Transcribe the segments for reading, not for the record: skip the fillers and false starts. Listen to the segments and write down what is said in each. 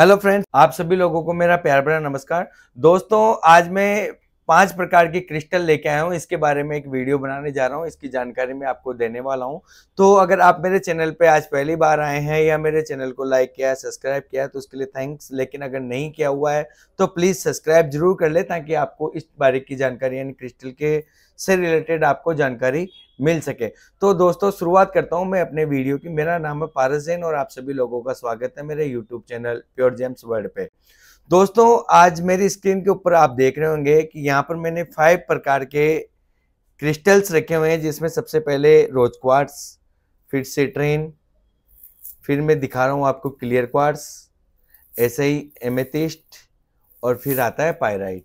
Hello friends, आप सभी लोगों को मेरा प्यार भरा नमस्कार। दोस्तों, आज मैं 5 प्रकार की क्रिस्टल लेके आया हूँ। इसके बारे में एक वीडियो बनाने जा रहा हूँ, इसकी जानकारी मैं आपको देने वाला हूँ। तो अगर आप मेरे चैनल पे आज पहली बार आए हैं या मेरे चैनल को लाइक किया, सब्सक्राइब किया तो उसके लिए थैंक्स। लेकिन अगर नहीं किया हुआ है तो प्लीज़ सब्सक्राइब जरूर कर ले ताकि आपको इस बारे की जानकारी यानी क्रिस्टल के से रिलेटेड आपको जानकारी मिल सके। तो दोस्तों, शुरुआत करता हूं मैं अपने वीडियो की। मेरा नाम है पारस जैन और आप सभी लोगों का स्वागत है मेरे YouTube channel pure gems world पे। दोस्तों, आज मेरी स्क्रीन के ऊपर आप देख रहे होंगे कि यहाँ पर मैंने 5 प्रकार के क्रिस्टल्स रखे हुए हैं, जिसमें सबसे पहले रोज क्वार्ट्स, फिर सिट्रीन, फिर मैं दिखा रहा हूँ आपको क्लियर क्वार्ट्स, ऐसे ही एमेथिस्ट और फिर आता है पायराइट।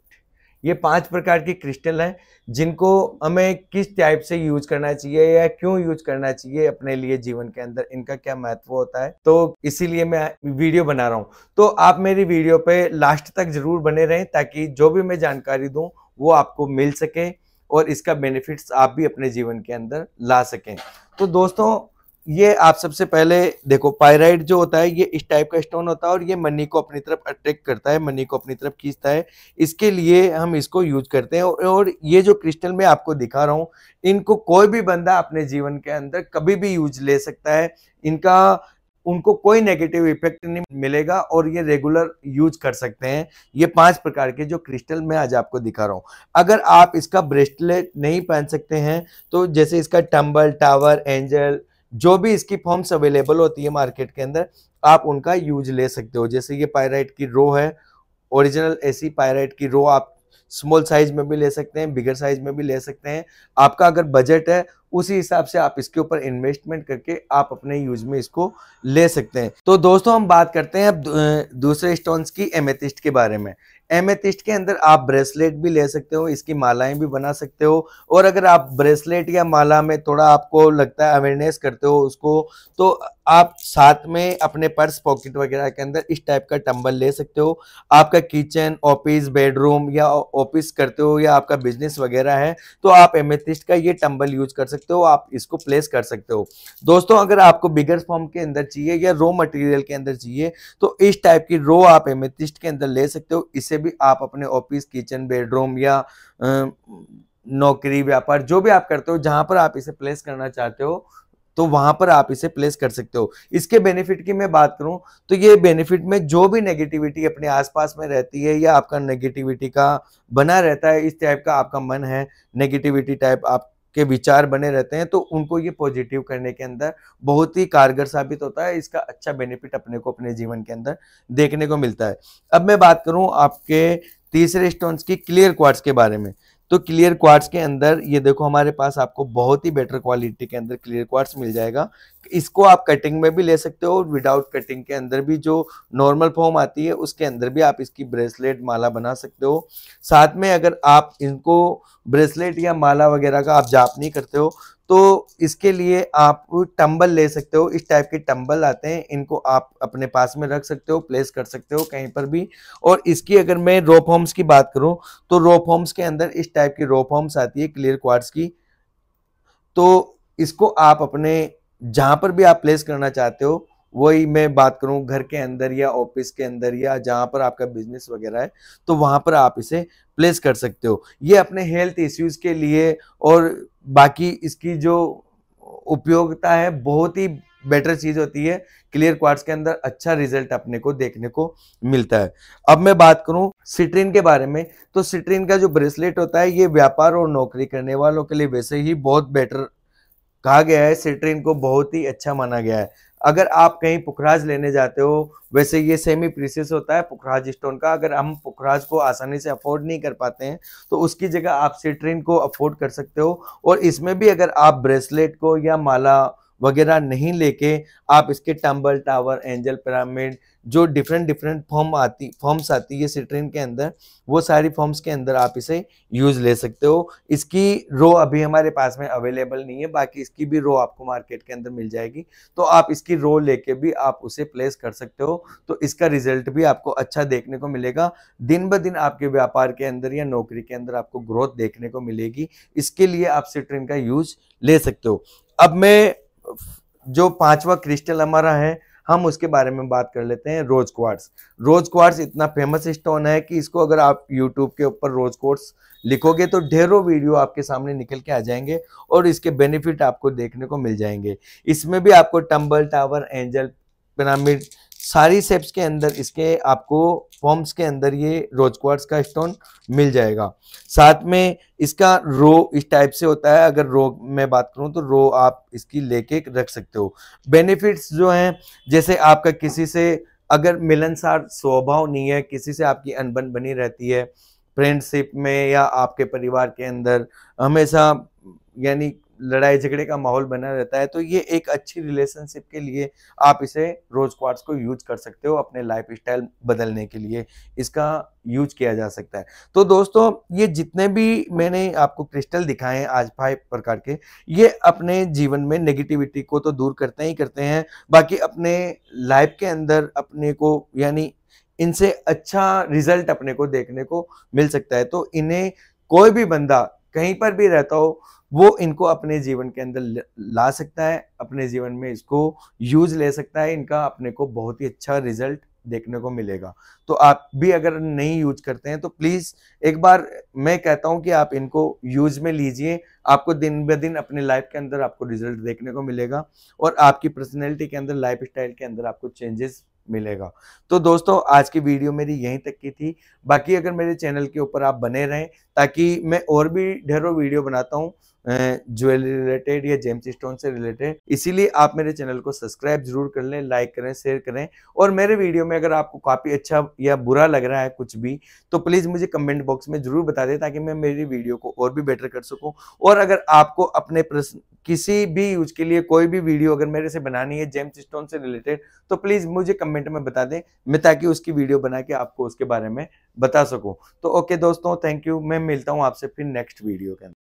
ये 5 प्रकार के क्रिस्टल हैं जिनको हमें किस टाइप से यूज करना चाहिए या क्यों यूज करना चाहिए, अपने लिए जीवन के अंदर इनका क्या महत्व होता है, तो इसीलिए मैं वीडियो बना रहा हूँ। तो आप मेरी वीडियो पे लास्ट तक जरूर बने रहें ताकि जो भी मैं जानकारी दूँ वो आपको मिल सके और इसका बेनिफिट्स आप भी अपने जीवन के अंदर ला सकें। तो दोस्तों, ये आप सबसे पहले देखो, पायराइट जो होता है ये इस टाइप का स्टोन होता है और ये मनी को अपनी तरफ अट्रैक्ट करता है, मनी को अपनी तरफ खींचता है, इसके लिए हम इसको यूज करते हैं। और ये जो क्रिस्टल मैं आपको दिखा रहा हूँ, इनको कोई भी बंदा अपने जीवन के अंदर कभी भी यूज ले सकता है। इनका उनको कोई नेगेटिव इफेक्ट नहीं मिलेगा और ये रेगुलर यूज कर सकते हैं। ये 5 प्रकार के जो क्रिस्टल मैं आज आपको दिखा रहा हूँ। अगर आप इसका ब्रेस्टलेट नहीं पहन सकते हैं तो जैसे इसका टम्बल, टावर, एंजल, जो भी इसकी फॉर्म्स अवेलेबल होती है मार्केट के अंदर, आप उनका यूज ले सकते हो। जैसे ये पायराइट की रो है, ओरिजिनल ऐसी पायराइट की रो आप स्मॉल साइज में भी ले सकते हैं, बिगर साइज में भी ले सकते हैं। आपका अगर बजट है उसी हिसाब से आप इसके ऊपर इन्वेस्टमेंट करके आप अपने यूज में इसको ले सकते हैं। तो दोस्तों, हम बात करते हैं अब दूसरे स्टोन्स की, एमेथिस्ट के बारे में। एमेथिस्ट के अंदर आप ब्रेसलेट भी ले सकते हो, इसकी मालाएं भी बना सकते हो। और अगर आप ब्रेसलेट या माला में थोड़ा आपको लगता है अवेयरनेस करते हो उसको, तो आप साथ में अपने पर्स पॉकेट वगैरह के अंदर इस टाइप का टंबल ले सकते हो। आपका किचन, ऑफिस, बेडरूम या ऑफिस करते हो या आपका बिजनेस वगैरह है तो आप एमेथिस्ट का ये टंबल यूज कर सकते हो, आप इसको प्लेस कर सकते हो। दोस्तों, अगर आपको बिगर फॉर्म के अंदर चाहिए या रॉ मटेरियल के अंदर चाहिए तो इस टाइप की रॉ आप एमेथिस्ट के अंदर ले सकते हो। इससे भी आप अपने ऑफिस, किचन, बेडरूम या नौकरी, व्यापार, जो भी आप करते हो, जहां पर आप इसे प्लेस करना चाहते हो तो वहां पर आप इसे प्लेस कर सकते हो। इसके बेनिफिट की मैं बात करूं तो ये बेनिफिट में जो भी नेगेटिविटी अपने आसपास में रहती है या आपका नेगेटिविटी का बना रहता है, इस टाइप का आपका मन है, नेगेटिविटी टाइप आप के विचार बने रहते हैं, तो उनको ये पॉजिटिव करने के अंदर बहुत ही कारगर साबित होता है। इसका अच्छा बेनिफिट अपने को अपने जीवन के अंदर देखने को मिलता है। अब मैं बात करूं आपके तीसरे स्टोन्स की, क्लियर क्वार्ट्स के बारे में। तो क्लियर क्वार्ट्स के अंदर ये देखो, हमारे पास आपको बहुत ही बेटर क्वालिटी के अंदर क्लियर क्वार्ट्स मिल जाएगा। इसको आप कटिंग में भी ले सकते हो, विदाउट कटिंग के अंदर भी जो नॉर्मल फॉर्म आती है उसके अंदर भी आप इसकी ब्रेसलेट, माला बना सकते हो। साथ में अगर आप इनको ब्रेसलेट या माला वगैरह का आप जाप नहीं करते हो तो इसके लिए आप टंबल ले सकते हो। इस टाइप के टंबल आते हैं, इनको आप अपने पास में रख सकते हो, प्लेस कर सकते हो कहीं पर भी। और इसकी अगर मैं रॉ फॉर्म्स की बात करूं तो रॉ फॉर्म्स के अंदर इस टाइप की रॉ फॉर्म्स आती है क्लियर क्वार्ट्स की, तो इसको आप अपने जहां पर भी आप प्लेस करना चाहते हो, वही मैं बात करूं घर के अंदर या ऑफिस के अंदर या जहां पर आपका बिजनेस वगैरह है तो वहां पर आप इसे प्लेस कर सकते हो। ये अपने हेल्थ इश्यूज के लिए और बाकी इसकी जो उपयोगिता है बहुत ही बेटर चीज होती है। क्लियर क्वार्ट्स के अंदर अच्छा रिजल्ट अपने को देखने को मिलता है। अब मैं बात करूं सिट्रीन के बारे में, तो सिट्रीन का जो ब्रेसलेट होता है ये व्यापार और नौकरी करने वालों के लिए वैसे ही बहुत बेटर कहा गया है, सिट्रीन को बहुत ही अच्छा माना गया है। अगर आप कहीं पुखराज लेने जाते हो, वैसे ये सेमी प्रीसियस होता है पुखराज स्टोन का, अगर हम पुखराज को आसानी से अफोर्ड नहीं कर पाते हैं तो उसकी जगह आप सिट्रीन को अफोर्ड कर सकते हो। और इसमें भी अगर आप ब्रेसलेट को या माला वगैरह नहीं लेके आप इसके टंबल, टावर, एंजल, पिरामिड, जो डिफरेंट फॉर्म्स आती है सिट्रीन के अंदर, वो सारी फॉर्म्स के अंदर आप इसे यूज ले सकते हो। इसकी रो अभी हमारे पास में अवेलेबल नहीं है, बाकी इसकी भी रो आपको मार्केट के अंदर मिल जाएगी, तो आप इसकी रो लेके भी आप उसे प्लेस कर सकते हो, तो इसका रिजल्ट भी आपको अच्छा देखने को मिलेगा। दिन ब दिन आपके व्यापार के अंदर या नौकरी के अंदर आपको ग्रोथ देखने को मिलेगी, इसके लिए आप सिट्रीन का यूज ले सकते हो। अब मैं जो 5वां क्रिस्टल हमारा है, हम उसके बारे में बात कर लेते हैं। रोज क्वार्ट्स, रोज क्वार्ट्स इतना फेमस स्टोन है कि इसको अगर आप यूट्यूब के ऊपर रोज क्वार्ट्स लिखोगे तो ढेरों वीडियो आपके सामने निकल के आ जाएंगे और इसके बेनिफिट आपको देखने को मिल जाएंगे। इसमें भी आपको टम्बल टावर, एंजल, पिरामिड, सारी शेप्स के अंदर इसके आपको फॉर्म्स के अंदर ये रोज क्वार्ट्स का स्टोन मिल जाएगा। साथ में इसका रो इस टाइप से होता है, अगर रो मैं बात करूं तो रो आप इसकी लेके रख सकते हो। बेनिफिट्स जो हैं, जैसे आपका किसी से अगर मिलनसार स्वभाव नहीं है, किसी से आपकी अनबन बनी रहती है फ्रेंडशिप में या आपके परिवार के अंदर हमेशा यानी लड़ाई झगड़े का माहौल बना रहता है, तो ये एक अच्छी रिलेशनशिप के लिए आप इसे रोज क्वार्ट्स को यूज कर सकते हो। अपने लाइफस्टाइल बदलने के लिए इसका यूज किया जा सकता है। तो दोस्तों, ये जितने भी मैंने आपको क्रिस्टल दिखाए हैं आज 5 प्रकार के, ये अपने जीवन में नेगेटिविटी को तो दूर करते ही करते हैं, बाकी अपने लाइफ के अंदर अपने को यानी इनसे अच्छा रिजल्ट अपने को देखने को मिल सकता है। तो इन्हें कोई भी बंदा कहीं पर भी रहता हो वो इनको अपने जीवन के अंदर ला सकता है, अपने जीवन में इसको यूज ले सकता है, इनका अपने को बहुत ही अच्छा रिजल्ट देखने को मिलेगा। तो आप भी अगर नहीं यूज करते हैं तो प्लीज़ एक बार मैं कहता हूं कि आप इनको यूज में लीजिए, आपको दिन ब दिन अपने लाइफ के अंदर आपको रिजल्ट देखने को मिलेगा और आपकी पर्सनैलिटी के अंदर, लाइफ स्टाइल के अंदर आपको चेंजेस मिलेगा। तो दोस्तों, आज की वीडियो मेरी यहीं तक की थी। बाकी अगर मेरे चैनल के ऊपर आप बने रहें ताकि मैं और भी ढेरों वीडियो बनाता हूँ ज्वेलरी रिलेटेड या जेम्स स्टोन से रिलेटेड, इसीलिए आप मेरे चैनल को सब्सक्राइब जरूर कर लें, लाइक करें, शेयर करें। और मेरे वीडियो में अगर आपको काफ़ी अच्छा या बुरा लग रहा है कुछ भी, तो प्लीज़ मुझे कमेंट बॉक्स में ज़रूर बता दें ताकि मैं मेरी वीडियो को और भी बेटर कर सकूं। और अगर आपको अपने प्रश्न किसी भी यूज के लिए कोई भी वीडियो अगर मेरे से बनानी है जेम्स स्टोन से रिलेटेड, तो प्लीज़ मुझे कमेंट में बता दें, मैं ताकि उसकी वीडियो बना के आपको उसके बारे में बता सकूँ। तो ओके दोस्तों, थैंक यू। मैं मिलता हूँ आपसे फिर नेक्स्ट वीडियो के अंदर।